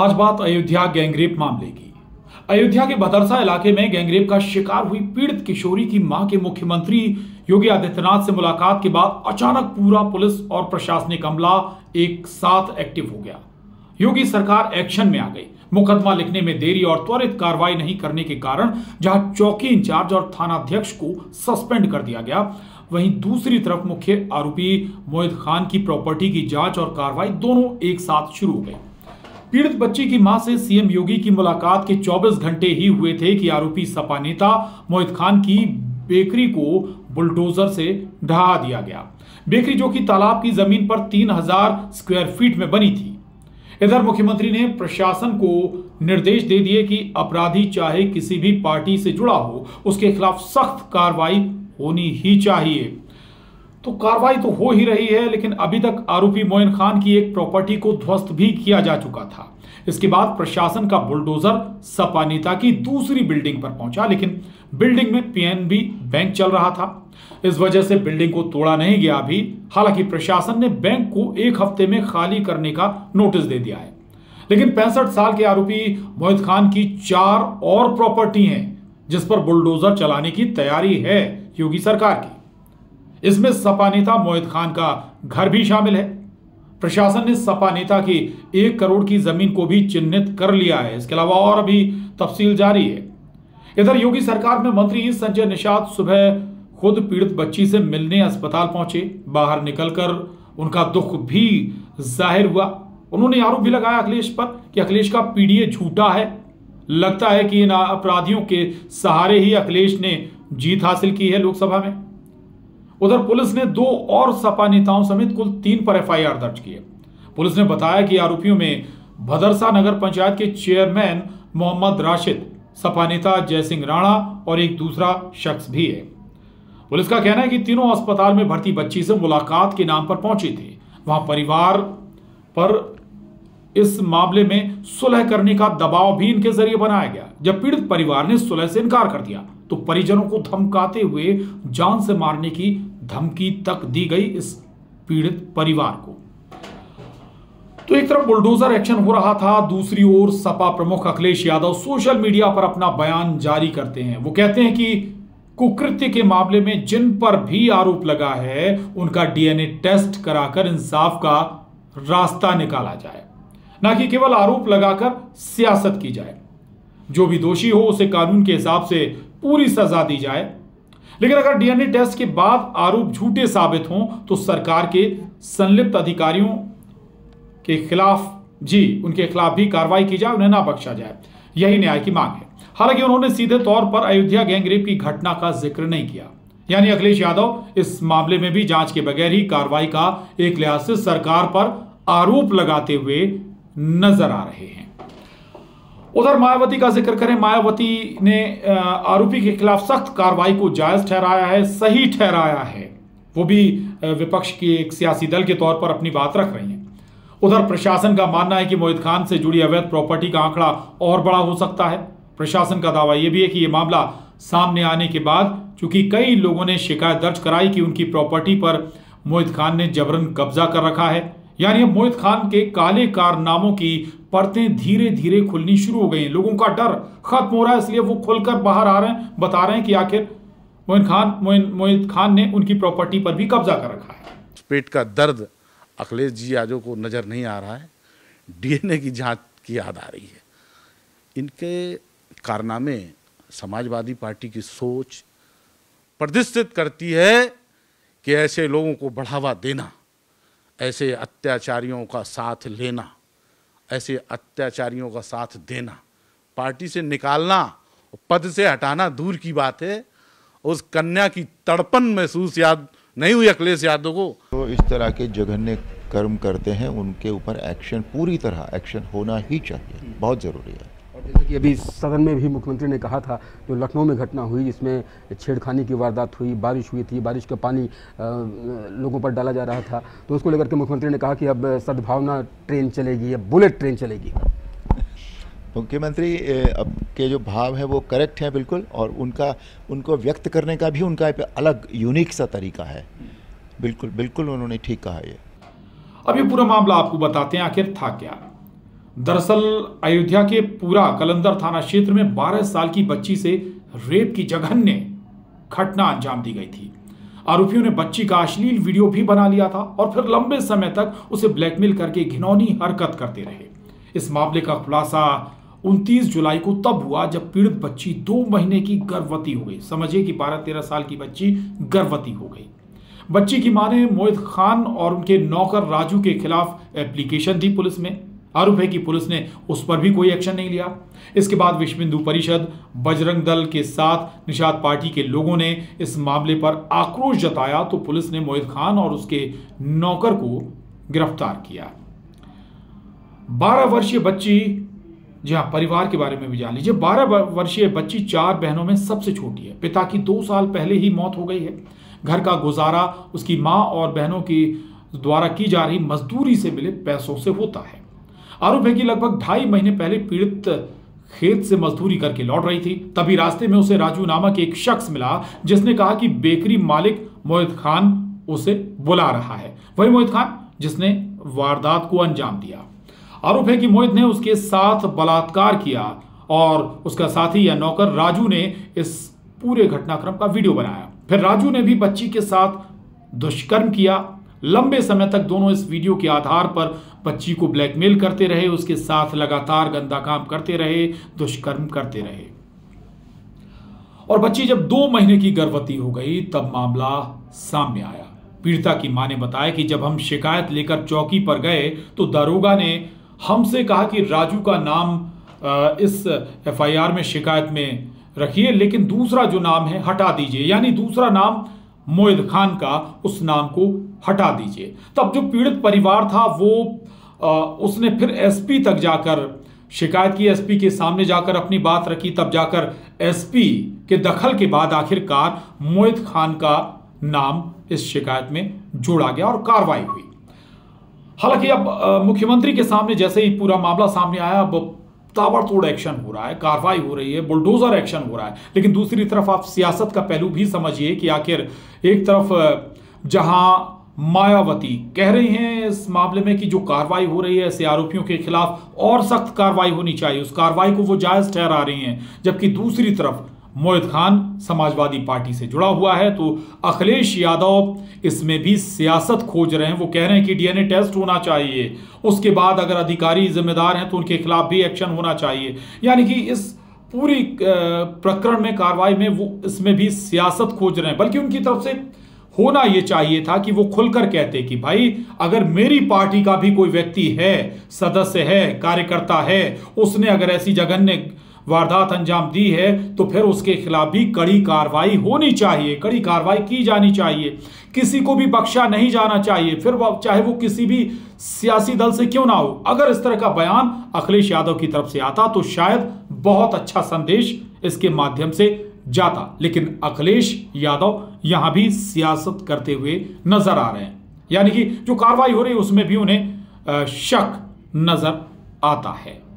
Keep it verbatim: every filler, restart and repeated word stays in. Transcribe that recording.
आज बात अयोध्या गैंगरेप मामले की। अयोध्या के भदरसा इलाके में गैंगरेप का शिकार हुई पीड़ित किशोरी की मां के मुख्यमंत्री योगी आदित्यनाथ से मुलाकात के बाद अचानक पूरा पुलिस और प्रशासनिक अमला एक साथ एक्टिव हो गया। योगी सरकार एक्शन में आ गई। मुकदमा लिखने में देरी और त्वरित कार्रवाई नहीं करने के कारण जहां चौकी इंचार्ज और थानाध्यक्ष को सस्पेंड कर दिया गया, वहीं दूसरी तरफ मुख्य आरोपी मोइन खान की प्रॉपर्टी की जांच और कार्रवाई दोनों एक साथ शुरू हो गई। पीड़ित बच्ची की मां से सीएम योगी की मुलाकात के चौबीस घंटे ही हुए थे कि आरोपी सपा नेता मोइन खान की बेकरी को बुलडोजर से ढहा दिया गया। बेकरी जो कि तालाब की जमीन पर तीन हजार स्क्वायर फीट में बनी थी। इधर मुख्यमंत्री ने प्रशासन को निर्देश दे दिए कि अपराधी चाहे किसी भी पार्टी से जुड़ा हो, उसके खिलाफ सख्त कार्रवाई होनी ही चाहिए। तो कार्रवाई तो हो ही रही है, लेकिन अभी तक आरोपी मोइन खान की एक प्रॉपर्टी को ध्वस्त भी किया जा चुका था। इसके बाद प्रशासन का बुलडोजर सपा नेता की दूसरी बिल्डिंग पर पहुंचा, लेकिन बिल्डिंग में पीएनबी बैंक चल रहा था। इस वजह से बिल्डिंग को तोड़ा नहीं गया अभी। हालांकि प्रशासन ने बैंक को एक हफ्ते में खाली करने का नोटिस दे दिया है। लेकिन पैंसठ साल के आरोपी मोइन खान की चार और प्रॉपर्टी हैं जिस पर बुलडोजर चलाने की तैयारी है योगी सरकार की। इसमें सपा नेता मोइन खान का घर भी शामिल है। प्रशासन ने सपा नेता की एक करोड़ की जमीन को भी चिन्हित कर लिया है। इसके अलावा और अभी तफसील जारी है। इधर योगी सरकार में मंत्री संजय निषाद सुबह खुद पीड़ित बच्ची से मिलने अस्पताल पहुंचे। बाहर निकलकर उनका दुख भी जाहिर हुआ। उन्होंने आरोप भी लगाया अखिलेश पर कि अखिलेश का पीडीए झूठा है। लगता है कि इन अपराधियों के सहारे ही अखिलेश ने जीत हासिल की है लोकसभा में। उधर पुलिस ने दो और सपा नेताओं समेत कुल तीन पर एफआईआर दर्ज की है। पुलिस ने बताया कि आरोपियों में भदरसा नगर पंचायत के चेयरमैन मोहम्मद राशिद, सपा नेता जय सिंह राणा और एक दूसरा शख्स भी है। पुलिस का कहना है कि तीनों अस्पताल में भर्ती बच्ची से मुलाकात के नाम पर पहुंचे थे। वहां परिवार पर इस मामले में सुलह करने का दबाव भी इनके जरिए बनाया गया। जब पीड़ित परिवार ने सुलह से इनकार कर दिया तो परिजनों को धमकाते हुए जान से मारने की धमकी तक दी गई इस पीड़ित परिवार को। तो एक तरफ बुलडोजर एक्शन हो रहा था, दूसरी ओर सपा प्रमुख अखिलेश यादव सोशल मीडिया पर अपना बयान जारी करते हैं। वो कहते हैं कि कुकृत्य के मामले में जिन पर भी आरोप लगा है उनका डीएनए टेस्ट कराकर इंसाफ का रास्ता निकाला जाए, ना कि केवल आरोप लगाकर सियासत की जाए। जो भी दोषी हो उसे कानून के हिसाब से पूरी सजा दी जाए। लेकिन अगर डीएनए टेस्ट के बाद आरोप झूठे साबित हों तो सरकार के संलिप्त अधिकारियों के खिलाफ जी उनके खिलाफ भी कार्रवाई की जाए, उन्हें ना बख्शा जाए। यही न्याय की मांग है। हालांकि उन्होंने सीधे तौर पर अयोध्या गैंगरेप की घटना का जिक्र नहीं किया, यानी अखिलेश यादव इस मामले में भी जांच के बगैर ही कार्रवाई का एक लिहाज से सरकार पर आरोप लगाते हुए नजर आ रहे हैं। उधर मायावती का जिक्र करें, मायावती ने आरोपी के खिलाफ सख्त कार्रवाई को जायज ठहराया है, सही ठहराया है। वो भी विपक्ष के एक सियासी दल के तौर पर अपनी बात रख रही है। उधर प्रशासन का मानना है कि मोइन खान से जुड़ी अवैध प्रॉपर्टी का आंकड़ा और बड़ा हो सकता है। प्रशासन का दावा यह भी है कि यह मामला सामने आने के बाद, चूंकि कई लोगों ने शिकायत दर्ज कराई कि उनकी प्रॉपर्टी पर मोइन खान ने जबरन कब्जा कर रखा है, यानी मोइन खान के काले कारनामों की परतें धीरे धीरे खुलनी शुरू हो गई हैं। लोगों का डर खत्म हो रहा है, इसलिए वो खुलकर बाहर आ रहे हैं, बता रहे हैं कि आखिर मोइन खान मोइन मोइन खान ने उनकी प्रॉपर्टी पर भी कब्जा कर रखा है। पेट का दर्द अखिलेश जी यादव को नजर नहीं आ रहा है। डीएनए की जांच की याद आ रही है। इनके कारनामे समाजवादी पार्टी की सोच प्रदर्शित करती है कि ऐसे लोगों को बढ़ावा देना, ऐसे अत्याचारियों का साथ लेना, ऐसे अत्याचारियों का साथ देना, पार्टी से निकालना, पद से हटाना दूर की बात है। उस कन्या की तड़पन महसूस याद नहीं हुई अखिलेश यादव को। तो इस तरह के जघन्य कर्म करते हैं, उनके ऊपर एक्शन, पूरी तरह एक्शन होना ही चाहिए, बहुत ज़रूरी है। जैसे कि अभी सदन में भी मुख्यमंत्री ने कहा था, जो लखनऊ में घटना हुई जिसमें छेड़खानी की वारदात हुई, बारिश हुई थी, बारिश का पानी लोगों पर डाला जा रहा था, तो उसको लेकर के मुख्यमंत्री ने कहा कि अब सद्भावना ट्रेन चलेगी, अब बुलेट ट्रेन चलेगी। मुख्यमंत्री अब के जो भाव हैं वो करेक्ट हैं बिल्कुल, और उनका उनको व्यक्त करने का भी उनका एक अलग यूनिक सा तरीका है। बिल्कुल बिल्कुल उन्होंने ठीक कहा। ये अब ये पूरा मामला आपको बताते हैं आखिर था क्या। दरअसल अयोध्या के पूरा कलंदर थाना क्षेत्र में बारह साल की बच्ची से रेप की जघन्य घटना अंजाम दी गई थी। आरोपियों ने बच्ची का अश्लील वीडियो भी बना लिया था और फिर लंबे समय तक उसे ब्लैकमेल करके घिनौनी हरकत करते रहे। इस मामले का खुलासा उनतीस जुलाई को तब हुआ जब पीड़ित बच्ची दो महीने की गर्भवती हो गई। समझिए कि बारह तेरह साल की बच्ची गर्भवती हो गई। बच्ची की मां ने मोइन खान और उनके नौकर राजू के खिलाफ एप्लीकेशन दी पुलिस में। आरोप है कि पुलिस ने उस पर भी कोई एक्शन नहीं लिया। इसके बाद विश्वबिंदु परिषद, बजरंग दल के साथ निषाद पार्टी के लोगों ने इस मामले पर आक्रोश जताया तो पुलिस ने मोइन खान और उसके नौकर को गिरफ्तार किया। बारह वर्षीय बच्ची, जी हाँ, परिवार के बारे में भी जान लीजिए। बारह वर्षीय बच्ची चार बहनों में सबसे छोटी है। पिता की दो साल पहले ही मौत हो गई है। घर का गुजारा उसकी माँ और बहनों की द्वारा की जा रही मजदूरी से मिले पैसों से होता है। आरोप है कि लगभग ढाई महीने पहले पीड़ित खेत से मजदूरी करके लौट रही थी, तभी रास्ते में उसे राजू नामक एक शख्स मिला जिसने कहा कि बेकरी मालिक मोइन खान उसे बुला रहा है। वही मोइन खान जिसने वारदात को अंजाम दिया। आरोप है कि मोहित ने उसके साथ बलात्कार किया और उसका साथी या नौकर राजू ने इस पूरे घटनाक्रम का वीडियो बनाया। फिर राजू ने भी बच्ची के साथ दुष्कर्म किया। लंबे समय तक दोनों इस वीडियो के आधार पर बच्ची को ब्लैकमेल करते रहे, उसके साथ लगातार गंदा काम करते रहे, दुष्कर्म करते रहे। और बच्ची जब दो महीने की गर्भवती हो गई तब मामला सामने आया। पीड़िता की मां ने बताया कि जब हम शिकायत लेकर चौकी पर गए तो दारोगा ने हमसे कहा कि राजू का नाम इस एफ आई आर में शिकायत में रखिए, लेकिन दूसरा जो नाम है हटा दीजिए, यानी दूसरा नाम मोइन खान का, उस नाम को हटा दीजिए। तब जो पीड़ित परिवार था वो उसने फिर एस पी तक जाकर शिकायत की। एस पी के सामने जाकर अपनी बात रखी। तब जाकर एस पी के दखल के बाद आखिरकार मोइन खान का नाम इस शिकायत में जोड़ा गया और कार्रवाई हुई। हालांकि अब मुख्यमंत्री के सामने जैसे ही पूरा मामला सामने आया, अब ताबड़तोड़ एक्शन हो रहा है, कार्रवाई हो रही है, बुलडोजर एक्शन हो रहा है। लेकिन दूसरी तरफ आप सियासत का पहलू भी समझिए कि आखिर एक तरफ जहां मायावती कह रही हैं इस मामले में कि जो कार्रवाई हो रही है ऐसे आरोपियों के खिलाफ और सख्त कार्रवाई होनी चाहिए, उस कार्रवाई को वो जायज ठहरा रही हैं, जबकि दूसरी तरफ मोइन खान समाजवादी पार्टी से जुड़ा हुआ है तो अखिलेश यादव इसमें भी सियासत खोज रहे हैं। वो कह रहे हैं कि डी एन ए टेस्ट होना चाहिए, उसके बाद अगर अधिकारी जिम्मेदार हैं तो उनके खिलाफ भी एक्शन होना चाहिए। यानी कि इस पूरी प्रकरण में, कार्रवाई में, वो इसमें भी सियासत खोज रहे हैं। बल्कि उनकी तरफ से होना ये चाहिए था कि वो खुलकर कहते कि भाई अगर मेरी पार्टी का भी कोई व्यक्ति है, सदस्य है, कार्यकर्ता है, उसने अगर ऐसी जघन्य वारदात अंजाम दी है तो फिर उसके खिलाफ भी कड़ी कार्रवाई होनी चाहिए, कड़ी कार्रवाई की जानी चाहिए, किसी को भी बख्शा नहीं जाना चाहिए, फिर वो चाहे वो किसी भी सियासी दल से क्यों ना हो। अगर इस तरह का बयान अखिलेश यादव की तरफ से आता तो शायद बहुत अच्छा संदेश इसके माध्यम से जाता, लेकिन अखिलेश यादव यहां भी सियासत करते हुए नजर आ रहे हैं। यानी कि जो कार्रवाई हो रही है उसमें भी उन्हें शक नजर आता है।